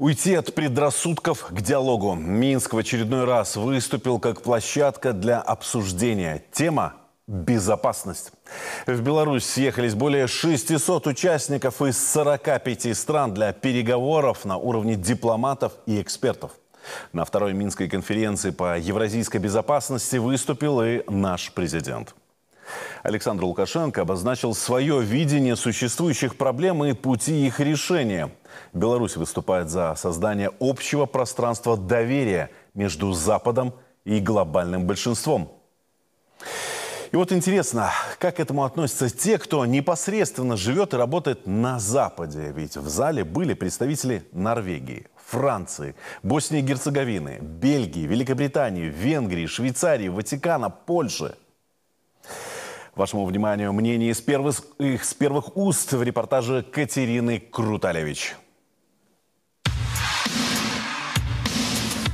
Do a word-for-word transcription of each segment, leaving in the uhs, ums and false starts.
Уйти от предрассудков к диалогу. Минск в очередной раз выступил как площадка для обсуждения. Тема – безопасность. В Беларусь съехались более шестисот участников из сорока пяти стран для переговоров на уровне дипломатов и экспертов. На второй Минской конференции по евразийской безопасности выступил и наш президент. Александр Лукашенко обозначил свое видение существующих проблем и пути их решения. Беларусь выступает за создание общего пространства доверия между Западом и глобальным большинством. И вот интересно, как к этому относятся те, кто непосредственно живет и работает на Западе. Ведь в зале были представители Норвегии, Франции, Боснии и Герцеговины, Бельгии, Великобритании, Венгрии, Швейцарии, Ватикана, Польши. Вашему вниманию мнение из первых, их с первых уст в репортаже Катерины Круталевич.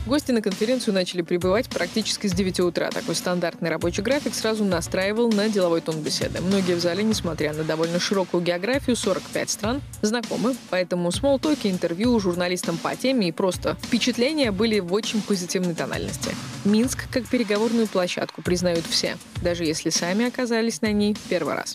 Гости на конференцию начали прибывать практически с девяти утра. Такой стандартный рабочий график сразу настраивал на деловой тон беседы. Многие в зале, несмотря на довольно широкую географию, сорок пять стран, знакомы. Поэтому смолтоки, интервью журналистам по теме и просто впечатления были в очень позитивной тональности. Минск как переговорную площадку признают все, даже если сами оказались на ней первый раз.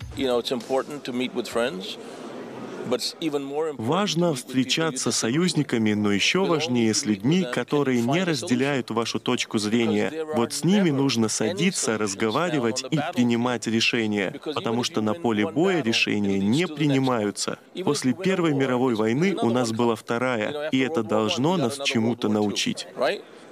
Важно встречаться с союзниками, но еще важнее с людьми, которые не разделяют вашу точку зрения. Вот с ними нужно садиться, разговаривать и принимать решения, потому что на поле боя решения не принимаются. После Первой мировой войны у нас была Вторая, и это должно нас чему-то научить.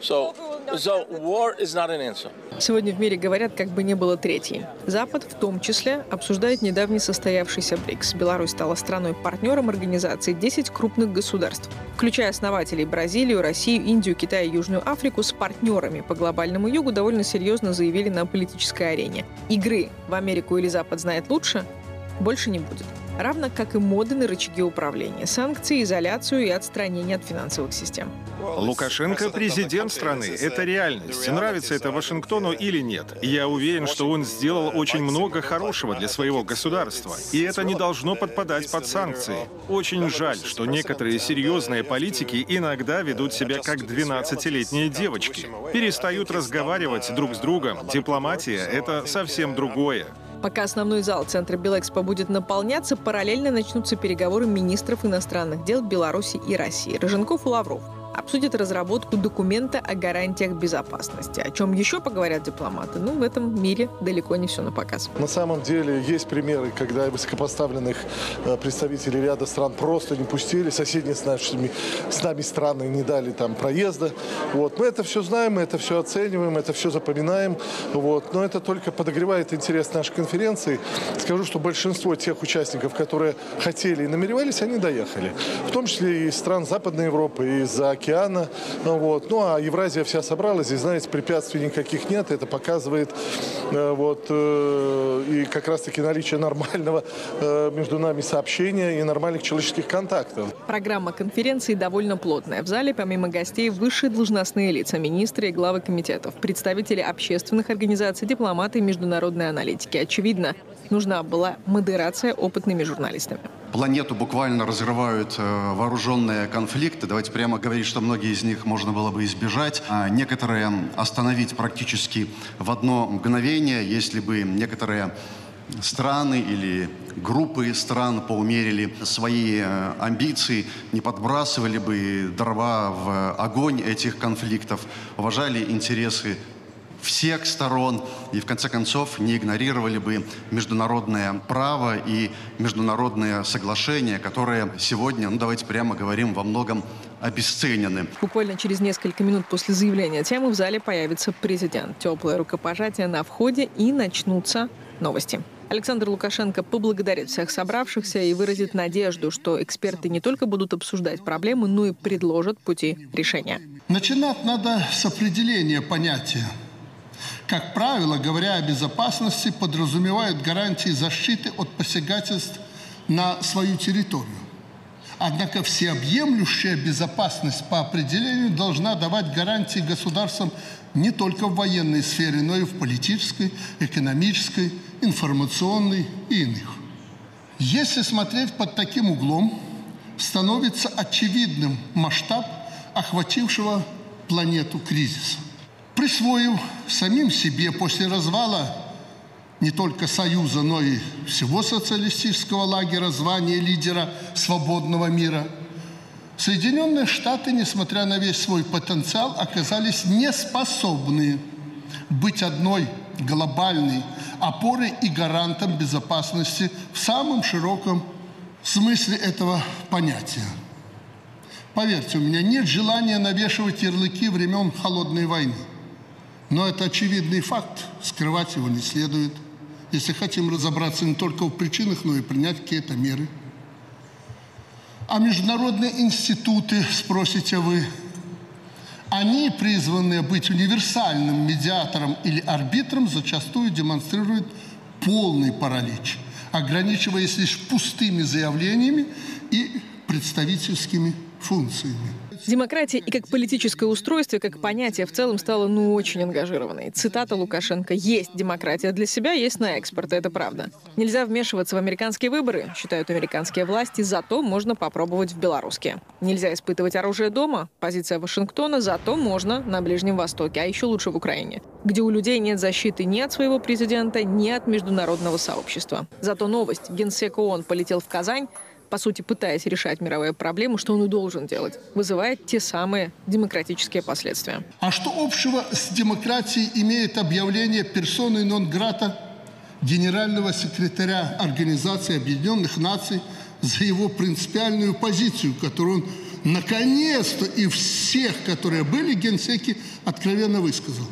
Сегодня в мире говорят, как бы не было третьей. Запад в том числе обсуждает недавний состоявшийся БРИКС. Беларусь стала страной-партнером организации десяти крупных государств, включая основателей Бразилию, Россию, Индию, Китай и Южную Африку. С партнерами по глобальному югу довольно серьезно заявили на политической арене. Игры в Америку или Запад знает лучше больше не будет. Равно как и моды на рычаги управления, санкции, изоляцию и отстранение от финансовых систем. Лукашенко – президент страны. Это реальность. Нравится это Вашингтону или нет. Я уверен, что он сделал очень много хорошего для своего государства. И это не должно подпадать под санкции. Очень жаль, что некоторые серьезные политики иногда ведут себя как двенадцатилетние девочки. Перестают разговаривать друг с другом. Дипломатия – это совсем другое. Пока основной зал центра Белэкспо будет наполняться, параллельно начнутся переговоры министров иностранных дел Беларуси и России. Рыженков и Лавров обсудят разработку документа о гарантиях безопасности. О чем еще поговорят дипломаты? Ну, в этом мире далеко не все напоказ. На самом деле есть примеры, когда высокопоставленных представителей ряда стран просто не пустили, соседние с нашими, с нами страны не дали там проезда. Вот. Мы это все знаем, мы это все оцениваем, это все запоминаем. Вот. Но это только подогревает интерес нашей конференции. Скажу, что большинство тех участников, которые хотели и намеревались, они доехали. В том числе и из стран Западной Европы, и из-за океана. Ну, вот. Ну а Евразия вся собралась, и, знаете, препятствий никаких нет. Это показывает э, вот, э, и как раз-таки наличие нормального э, между нами сообщения и нормальных человеческих контактов. Программа конференции довольно плотная. В зале помимо гостей высшие должностные лица, министры и главы комитетов, представители общественных организаций, дипломаты и международной аналитики. Очевидно, нужна была модерация опытными журналистами. Планету буквально разрывают вооруженные конфликты. Давайте прямо говорить, что многие из них можно было бы избежать, а некоторые остановить практически в одно мгновение, если бы некоторые страны или группы стран поумерили свои амбиции, не подбрасывали бы дрова в огонь этих конфликтов, уважали интересы всех сторон и, в конце концов, не игнорировали бы международное право и международные соглашения, которые сегодня, ну давайте прямо говорим, во многом обесценены. Буквально через несколько минут после заявления темы в зале появится президент. Теплое рукопожатие на входе и начнутся новости. Александр Лукашенко поблагодарит всех собравшихся и выразит надежду, что эксперты не только будут обсуждать проблемы, но и предложат пути решения. Начинать надо с определения понятия. Как правило, говоря о безопасности, подразумевают гарантии защиты от посягательств на свою территорию. Однако всеобъемлющая безопасность по определению должна давать гарантии государствам не только в военной сфере, но и в политической, экономической, информационной и иных. Если смотреть под таким углом, становится очевидным масштаб охватившего планету кризиса. Присвоив самим себе после развала не только Союза, но и всего социалистического лагеря звание лидера свободного мира, Соединенные Штаты, несмотря на весь свой потенциал, оказались неспособны быть одной глобальной опорой и гарантом безопасности в самом широком смысле этого понятия. Поверьте, у меня нет желания навешивать ярлыки времен Холодной войны. Но это очевидный факт, скрывать его не следует, если хотим разобраться не только в причинах, но и принять какие-то меры. А международные институты, спросите вы, они, призванные быть универсальным медиатором или арбитром, зачастую демонстрируют полный паралич, ограничиваясь лишь пустыми заявлениями и представительскими функциями. Демократия и как политическое устройство, как понятие в целом стало ну очень ангажированной. Цитата Лукашенко: «Есть демократия для себя, есть на экспорт». Это правда. Нельзя вмешиваться в американские выборы, считают американские власти, зато можно попробовать в белорусские. Нельзя испытывать оружие дома, позиция Вашингтона, зато можно на Ближнем Востоке, а еще лучше в Украине, где у людей нет защиты ни от своего президента, ни от международного сообщества. Зато новость: генсек ООН полетел в Казань, по сути, пытаясь решать мировые проблемы, что он и должен делать, вызывает те самые демократические последствия. А что общего с демократией имеет объявление персоны нон-грата генерального секретаря Организации Объединенных Наций за его принципиальную позицию, которую он наконец-то и всех, которые были генсеки, откровенно высказал?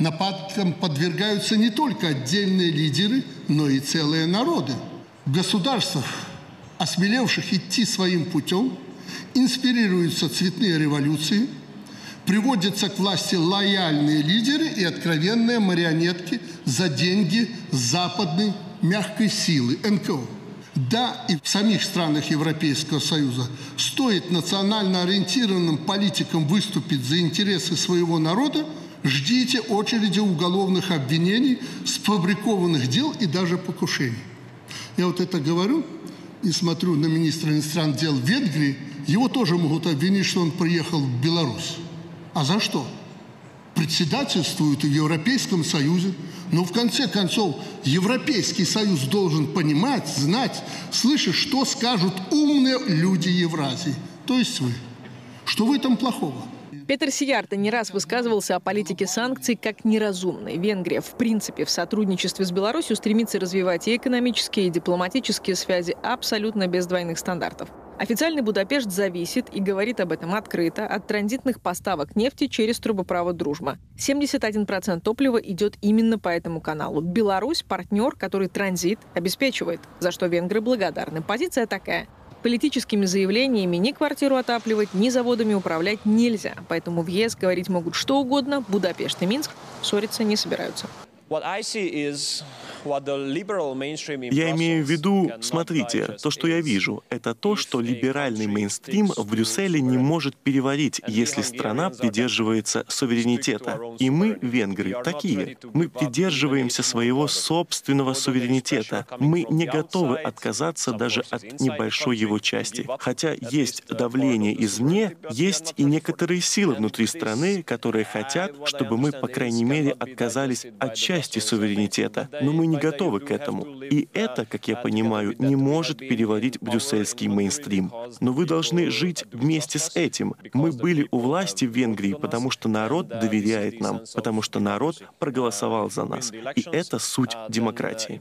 Нападкам подвергаются не только отдельные лидеры, но и целые народы. В государствах, осмелевших идти своим путем, инспирируются цветные революции, приводятся к власти лояльные лидеры и откровенные марионетки за деньги западной мягкой силы, эн ка о. Да, и в самих странах Европейского Союза стоит национально ориентированным политикам выступить за интересы своего народа, ждите очереди уголовных обвинений, сфабрикованных дел и даже покушений. Я вот это говорю и смотрю на министра иностранных дел Венгрии, его тоже могут обвинить, что он приехал в Беларусь. А за что? Председательствуют в Европейском Союзе, но в конце концов Европейский Союз должен понимать, знать, слышать, что скажут умные люди Евразии, то есть вы. Что в этом плохого? Петер Сиярто не раз высказывался о политике санкций как неразумной. Венгрия, в принципе, в сотрудничестве с Беларусью стремится развивать и экономические, и дипломатические связи абсолютно без двойных стандартов. Официальный Будапешт зависит и говорит об этом открыто от транзитных поставок нефти через трубопровод «Дружба». семьдесят один процент топлива идет именно по этому каналу. Беларусь – партнер, который транзит обеспечивает, за что венгры благодарны. Позиция такая – политическими заявлениями ни квартиру отапливать, ни заводами управлять нельзя. Поэтому в е эс говорить могут что угодно, Будапешт и Минск ссориться не собираются. Я имею в виду, смотрите, то, что я вижу, это то, что либеральный мейнстрим в Брюсселе не может переварить, если страна придерживается суверенитета. И мы, венгры, такие. Мы придерживаемся своего собственного суверенитета. Мы не готовы отказаться даже от небольшой его части. Хотя есть давление извне, есть и некоторые силы внутри страны, которые хотят, чтобы мы, по крайней мере, отказались от части суверенитета, но мы не готовы к этому. И это, как я понимаю, не может переварить брюссельский мейнстрим. Но вы должны жить вместе с этим. Мы были у власти в Венгрии, потому что народ доверяет нам, потому что народ проголосовал за нас. И это суть демократии.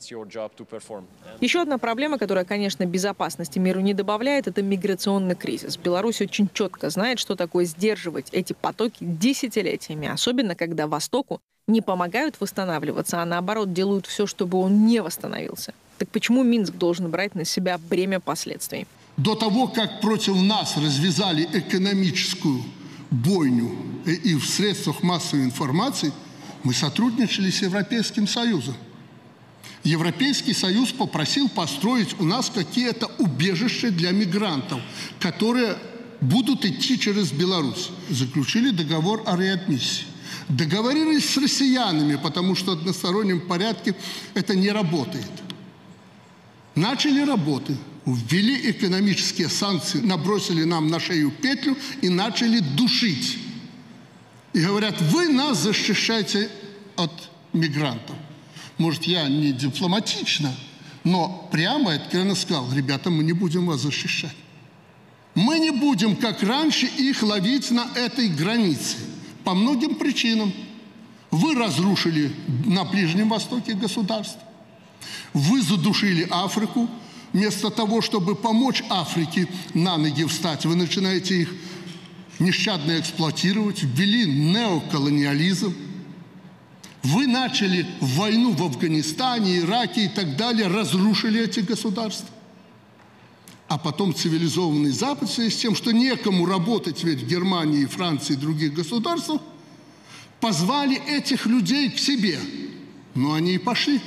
Еще одна проблема, которая, конечно, безопасности миру не добавляет, это миграционный кризис. Беларусь очень четко знает, что такое сдерживать эти потоки десятилетиями, особенно когда Востоку не помогают восстанавливаться, а наоборот делают все, чтобы он не восстановился. Так почему Минск должен брать на себя бремя последствий? До того, как против нас развязали экономическую бойню и в средствах массовой информации, мы сотрудничали с Европейским Союзом. Европейский Союз попросил построить у нас какие-то убежища для мигрантов, которые будут идти через Беларусь. Заключили договор о реадмиссии. Договорились с россиянами, потому что в одностороннем порядке это не работает. Начали работы. ввели экономические санкции, набросили нам на шею петлю и начали душить. И говорят, вы нас защищаете от мигрантов. Может, я не дипломатично, но прямо откровенно сказал, ребята, мы не будем вас защищать. Мы не будем, как раньше, их ловить на этой границе. По многим причинам. Вы разрушили на Ближнем Востоке государство. Вы задушили Африку. Вместо того, чтобы помочь Африке на ноги встать, вы начинаете их нещадно эксплуатировать, ввели неоколониализм. Вы начали войну в Афганистане, Ираке и так далее, разрушили эти государства. А потом цивилизованный Запад в связи с тем, что некому работать ведь в Германии, Франции и других государствах, позвали этих людей к себе. Но они и пошли.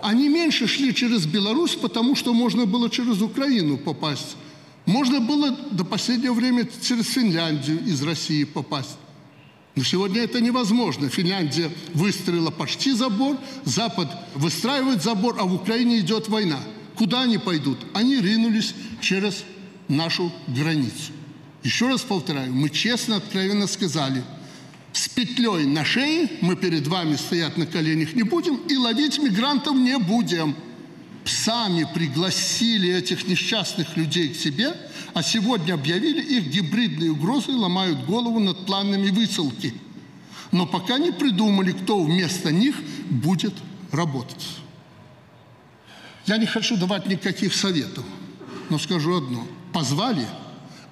Они меньше шли через Беларусь, потому что можно было через Украину попасть. Можно было до последнего времени через Финляндию из России попасть. Но сегодня это невозможно. Финляндия выстроила почти забор, Запад выстраивает забор, а в Украине идет война. Куда они пойдут? Они ринулись через нашу границу. Еще раз повторяю, мы честно, откровенно сказали, с петлей на шее мы перед вами стоять на коленях не будем и ловить мигрантов не будем. Сами пригласили этих несчастных людей к себе, а сегодня объявили их гибридные угрозы и ломают голову над планами высылки. Но пока не придумали, кто вместо них будет работать. Я не хочу давать никаких советов, но скажу одно. Позвали,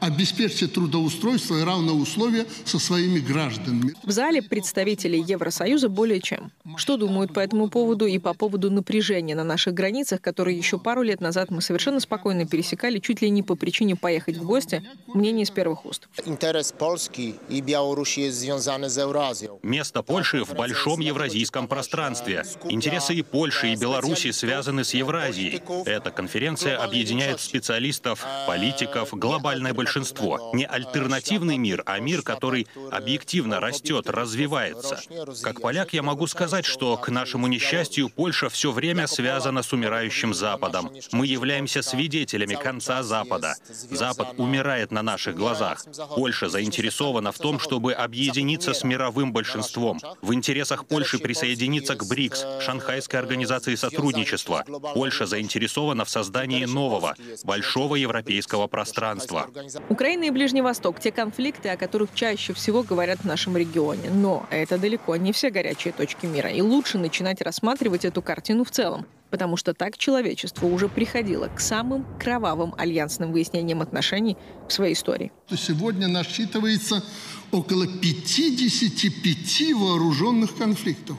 обеспечьте трудоустройство и равные условия со своими гражданами. В зале представители Евросоюза более чем. Что думают по этому поводу и по поводу напряжения на наших границах, которые еще пару лет назад мы совершенно спокойно пересекали, чуть ли не по причине поехать в гости, мнение из первых уст. Интерес Польши и Беларуси связаны с Евразией. Место Польши в большом евразийском пространстве. Интересы и Польши, и Беларуси связаны с Евразией. Эта конференция объединяет специалистов, политиков, глобальное большинство. Большинство. Не альтернативный мир, а мир, который объективно растет, развивается. Как поляк я могу сказать, что, к нашему несчастью, Польша все время связана с умирающим Западом. Мы являемся свидетелями конца Запада. Запад умирает на наших глазах. Польша заинтересована в том, чтобы объединиться с мировым большинством. В интересах Польши присоединиться к БРИКС, Шанхайской организации сотрудничества. Польша заинтересована в создании нового, большого европейского пространства. Украина и Ближний Восток – те конфликты, о которых чаще всего говорят в нашем регионе. Но это далеко не все горячие точки мира. И лучше начинать рассматривать эту картину в целом. Потому что так человечество уже приходило к самым кровавым альянсным выяснениям отношений в своей истории. Сегодня насчитывается около пятидесяти пяти вооруженных конфликтов.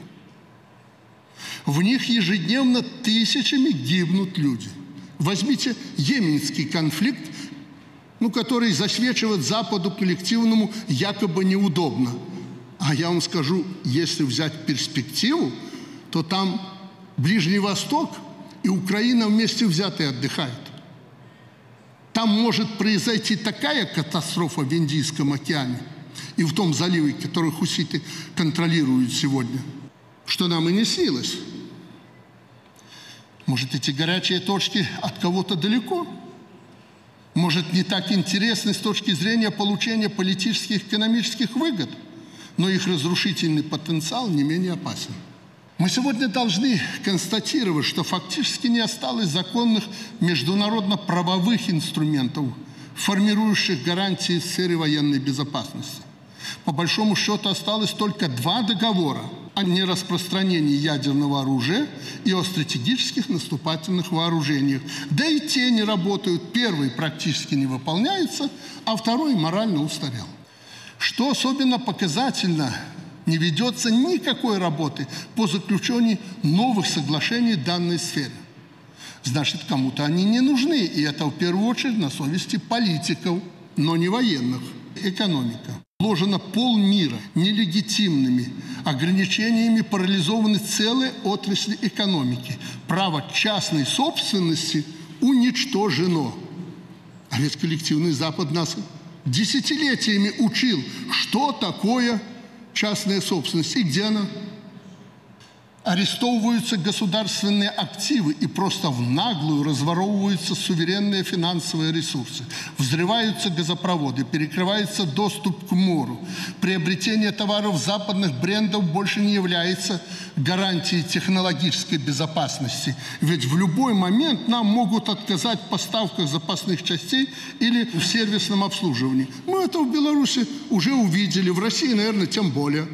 В них ежедневно тысячами гибнут люди. Возьмите йеменский конфликт, ну, который засвечивает Западу коллективному якобы неудобно. А я вам скажу, если взять перспективу, то там Ближний Восток и Украина вместе взятые отдыхают. Там может произойти такая катастрофа в Индийском океане и в том заливе, который хуситы контролируют сегодня, что нам и не снилось. Может, эти горячие точки от кого-то далеко? Может, не так интересны с точки зрения получения политических и экономических выгод, но их разрушительный потенциал не менее опасен. Мы сегодня должны констатировать, что фактически не осталось законных международно-правовых инструментов, формирующих гарантии в сфере военной безопасности. По большому счету осталось только два договора о нераспространении ядерного оружия и о стратегических наступательных вооружениях. Да и те не работают. Первый практически не выполняется, а второй морально устарел. Что особенно показательно, не ведется никакой работы по заключению новых соглашений в данной сфере. Значит, кому-то они не нужны, и это в первую очередь на совести политиков, но не военных. Экономика. Вложено полмира нелегитимными ограничениями, парализованы целые отрасли экономики. Право частной собственности уничтожено. А ведь коллективный Запад нас десятилетиями учил, что такое частная собственность и где она. арестовываются государственные активы и просто в наглую разворовываются суверенные финансовые ресурсы, взрываются газопроводы, перекрывается доступ к морю. Приобретение товаров западных брендов больше не является гарантией технологической безопасности, ведь в любой момент нам могут отказать в поставках запасных частей или в сервисном обслуживании. Мы это в Беларуси уже увидели, в России, наверное, тем более.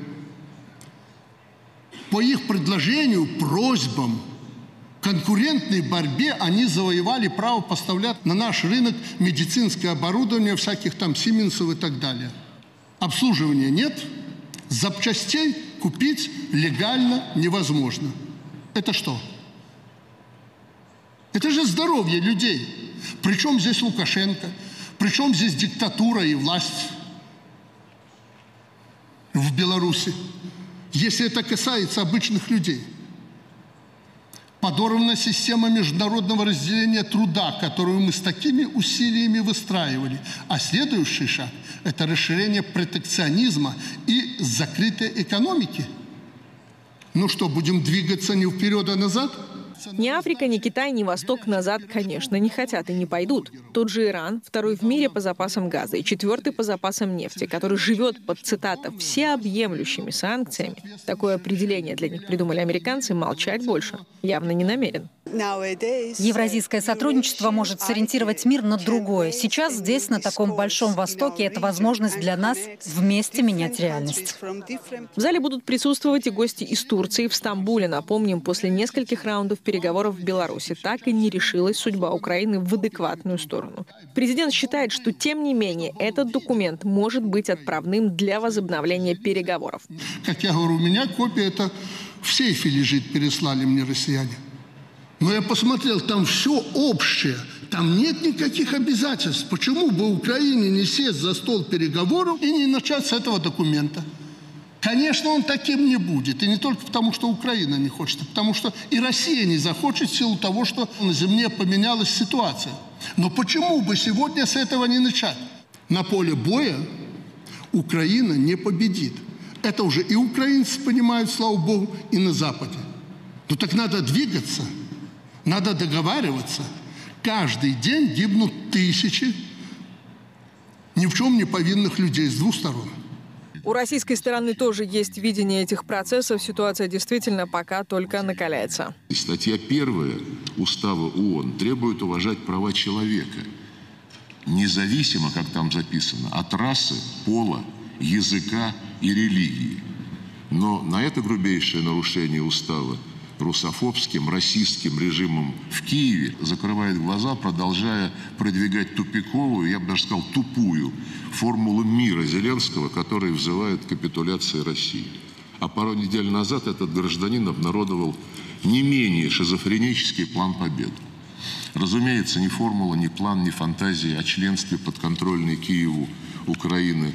По их предложению, просьбам, конкурентной борьбе они завоевали право поставлять на наш рынок медицинское оборудование, всяких там Сименсов и так далее. Обслуживания нет, запчастей купить легально невозможно. Это что? Это же здоровье людей. Причем здесь Лукашенко, причем здесь диктатура и власть в Беларуси, если это касается обычных людей. Подорвана система международного разделения труда, которую мы с такими усилиями выстраивали. А следующий шаг – это расширение протекционизма и закрытой экономики. Ну что, будем двигаться не вперед, а назад? Ни Африка, ни Китай, ни Восток назад, конечно, не хотят и не пойдут. Тот же Иран, второй в мире по запасам газа и четвертый по запасам нефти, который живет под, цитата, «всеобъемлющими санкциями». Такое определение для них придумали американцы, молчать больше явно не намерен. Евразийское сотрудничество может сориентировать мир на другое. Сейчас здесь, на таком большом Востоке, это возможность для нас вместе менять реальность. В зале будут присутствовать и гости из Турции. В Стамбуле, напомним, после нескольких раундов переговоров в Беларуси так и не решилась судьба Украины в адекватную сторону. Президент считает, что, тем не менее, этот документ может быть отправным для возобновления переговоров. Как я говорю, у меня копия это в сейфе лежит, переслали мне россияне. Но я посмотрел, там все общее, там нет никаких обязательств. Почему бы Украине не сесть за стол переговоров и не начать с этого документа? Конечно, он таким не будет. И не только потому, что Украина не хочет, а потому что и Россия не захочет в силу того, что на Земле поменялась ситуация. Но почему бы сегодня с этого не начать? На поле боя Украина не победит. Это уже и украинцы понимают, слава богу, и на Западе. Но так надо двигаться. Надо договариваться. Каждый день гибнут тысячи ни в чем не повинных людей с двух сторон. У российской стороны тоже есть видение этих процессов. Ситуация действительно пока только накаляется. Статья первая Устава ООН требует уважать права человека, независимо, как там записано, от расы, пола, языка и религии. Но на это грубейшее нарушение Устава русофобским, расистским режимом в Киеве закрывает глаза, продолжая продвигать тупиковую, я бы даже сказал, тупую формулу мира Зеленского, которая взывает к капитуляции России. А пару недель назад этот гражданин обнародовал не менее шизофренический план победы. Разумеется, ни формула, ни план, ни фантазии о членстве подконтрольной Киеву Украины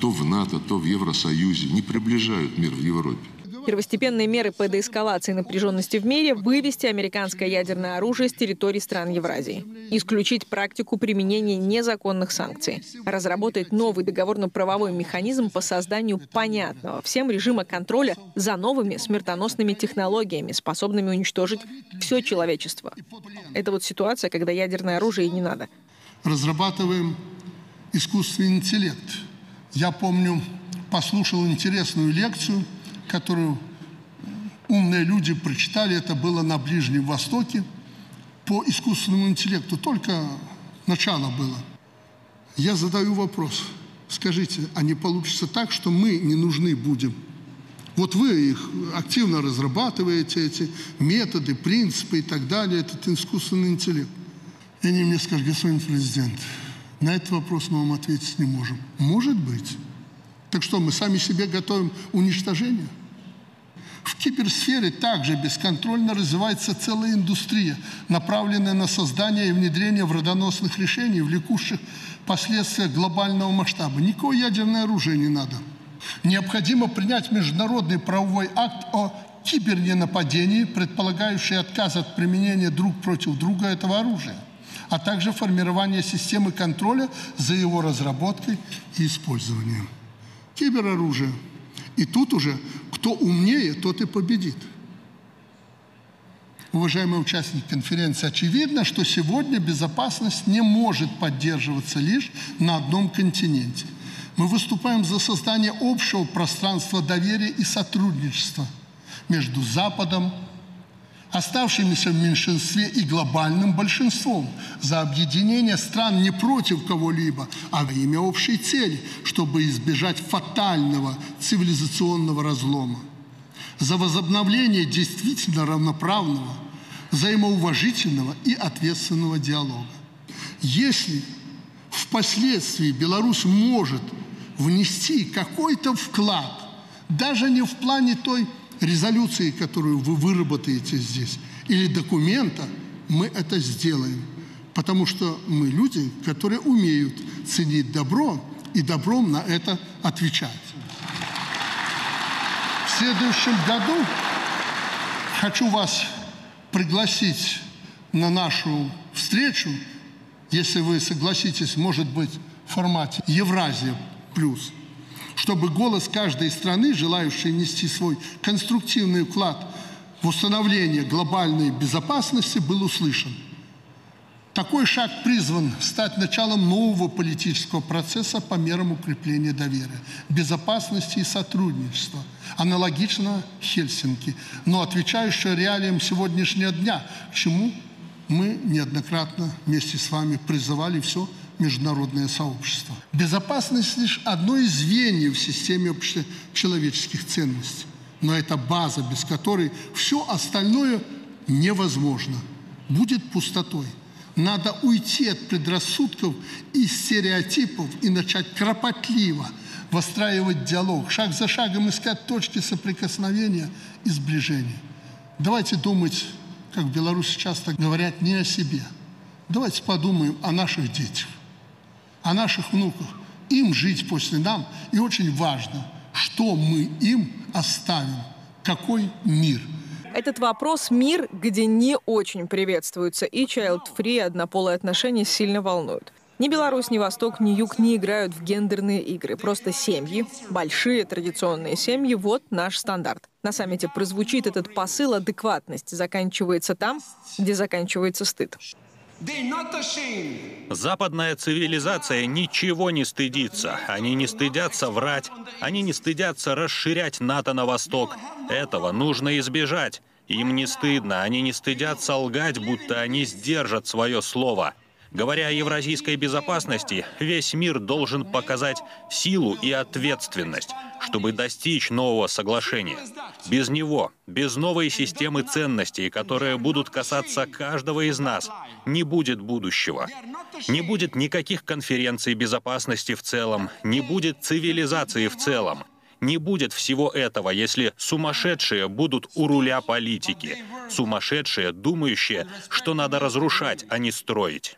то в НАТО, то в Евросоюзе не приближают мир в Европе. Первостепенные меры по деэскалации напряженности в мире – вывести американское ядерное оружие с территории стран Евразии, исключить практику применения незаконных санкций, разработать новый договорно-правовой механизм по созданию понятного всем режима контроля за новыми смертоносными технологиями, способными уничтожить все человечество. Это вот ситуация, когда ядерное оружие и не надо. Разрабатываем искусственный интеллект. Я помню, послушал интересную лекцию, которую умные люди прочитали, это было на Ближнем Востоке, по искусственному интеллекту. Только начало было. Я задаю вопрос. Скажите, а не получится так, что мы не нужны будем? Вот вы их активно разрабатываете, эти методы, принципы и так далее, этот искусственный интеллект. И они мне скажут, господин президент, на этот вопрос мы вам ответить не можем. Может быть. Так что, мы сами себе готовим уничтожение? В киберсфере также бесконтрольно развивается целая индустрия, направленная на создание и внедрение вредоносных решений, влекущих последствия глобального масштаба. Никакого ядерного оружия не надо. Необходимо принять международный правовой акт о киберненападении, предполагающий отказ от применения друг против друга этого оружия, а также формирование системы контроля за его разработкой и использованием. Кибероружие. И тут уже кто умнее, тот и победит. уважаемые участники конференции, очевидно, что сегодня безопасность не может поддерживаться лишь на одном континенте. Мы выступаем за создание общего пространства доверия и сотрудничества между Западом, оставшимися в меньшинстве и глобальным большинством, за объединение стран не против кого-либо, а во имя общей цели, чтобы избежать фатального цивилизационного разлома, за возобновление действительно равноправного, взаимоуважительного и ответственного диалога. Если впоследствии Беларусь может внести какой-то вклад, даже не в плане той резолюции, которую вы выработаете здесь, или документа, мы это сделаем. Потому что мы люди, которые умеют ценить добро и добром на это отвечать. В следующем году хочу вас пригласить на нашу встречу, если вы согласитесь, может быть, в формате «Евразия плюс», чтобы голос каждой страны, желающей нести свой конструктивный вклад в установление глобальной безопасности, был услышан. Такой шаг призван стать началом нового политического процесса по мерам укрепления доверия, безопасности и сотрудничества, аналогично Хельсинки, но отвечающего реалиям сегодняшнего дня, к чему мы неоднократно вместе с вами призывали все международное сообщество. Безопасность лишь одно из звеньев в системе общечеловеческих ценностей, но это база, без которой все остальное невозможно, будет пустотой. Надо уйти от предрассудков и стереотипов и начать кропотливо выстраивать диалог, шаг за шагом искать точки соприкосновения и сближения. Давайте думать, как в Беларуси часто говорят, не о себе. Давайте подумаем о наших детях, о наших внуках. Им жить после нам. И очень важно, что мы им оставим, какой мир. Этот вопрос — мир, где не очень приветствуются, и чайлд-фри, однополые отношения, сильно волнуют. Ни Беларусь, ни Восток, ни Юг не играют в гендерные игры. Просто семьи, большие традиционные семьи – вот наш стандарт. На саммите прозвучит этот посыл: адекватность заканчивается там, где заканчивается стыд. Западная цивилизация ничего не стыдится. Они не стыдятся врать, они не стыдятся расширять НАТО на восток. Этого нужно избежать. Им не стыдно, они не стыдятся лгать, будто они сдержат свое слово. Говоря о евразийской безопасности, весь мир должен показать силу и ответственность, чтобы достичь нового соглашения. Без него, без новой системы ценностей, которые будут касаться каждого из нас, не будет будущего. Не будет никаких конференций безопасности в целом, не будет цивилизации в целом. Не будет всего этого, если сумасшедшие будут у руля политики. Сумасшедшие, думающие, что надо разрушать, а не строить.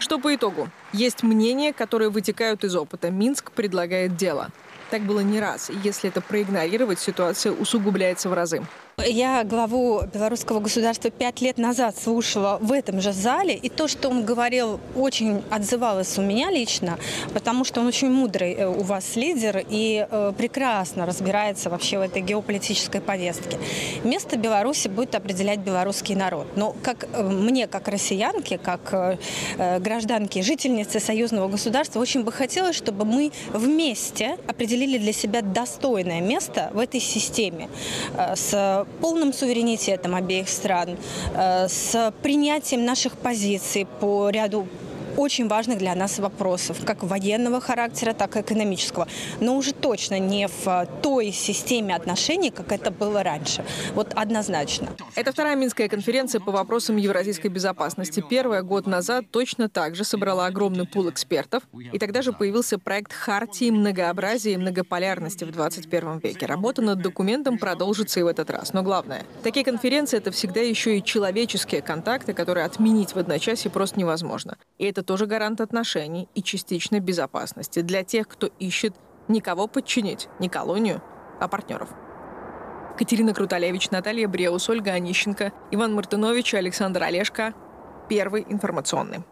Что по итогу? Есть мнения, которые вытекают из опыта. Минск предлагает дело. Так было не раз. Если это проигнорировать, ситуация усугубляется в разы. Я главу белорусского государства пять лет назад слушала в этом же зале, и то, что он говорил, очень отзывалось у меня лично, потому что он очень мудрый у вас лидер и прекрасно разбирается вообще в этой геополитической повестке. Место Беларуси будет определять белорусский народ. Но как мне, как россиянке, как гражданке, жительнице союзного государства, очень бы хотелось, чтобы мы вместе определили для себя достойное место в этой системе с полным суверенитетом обеих стран, с принятием наших позиций по ряду очень важных для нас вопросов, как военного характера, так и экономического. Но уже точно не в той системе отношений, как это было раньше. Вот однозначно. Это вторая Минская конференция по вопросам евразийской безопасности. Первая год назад точно так же собрала огромный пул экспертов. И тогда же появился проект «Хартии многообразия и многополярности» в двадцать первом веке. Работа над документом продолжится и в этот раз. Но главное, такие конференции — это всегда еще и человеческие контакты, которые отменить в одночасье просто невозможно. И это тоже гарант отношений и частично безопасности для тех, кто ищет никого подчинить, не колонию, а партнеров. Катерина Круталевич, Наталья Бреус, Ольга Онищенко, Иван Мартынович, Александр Олешко. Первый информационный.